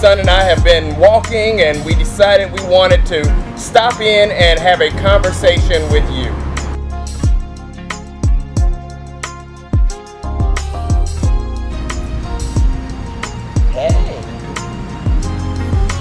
son and I have been walking, and we decided we wanted to stop in and have a conversation with you. Hey.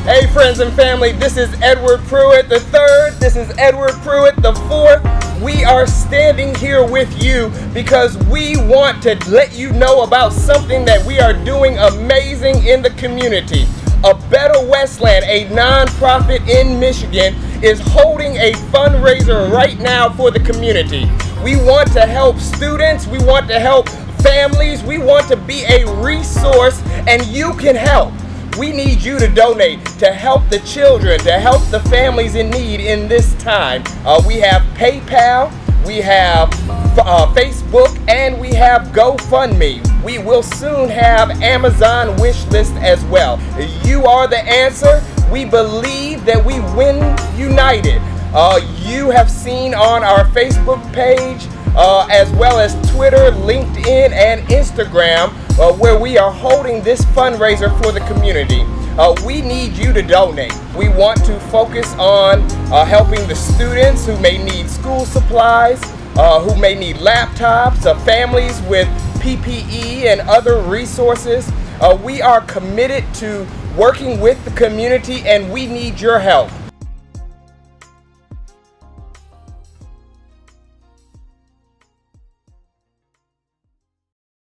Hey friends and family, this is Edward Pruett the third. This is Edward Pruett the fourth. We are standing here with you because we want to let you know about something that we are doing amazing in the community. A Better Westland, a nonprofit in Michigan, is holding a fundraiser right now for the community. We want to help students, we want to help families, we want to be a resource, and you can help. We need you to donate to help the children, to help the families in need in this time. We have PayPal, we have Facebook, and we have GoFundMe. We will soon have Amazon wish list as well. You are the answer. We believe that we win united. You have seen on our Facebook page, as well as Twitter, LinkedIn, and Instagram, where we are holding this fundraiser for the community. We need you to donate. We want to focus on helping the students who may need school supplies, who may need laptops, families with PPE and other resources. We are committed to working with the community, and we need your help.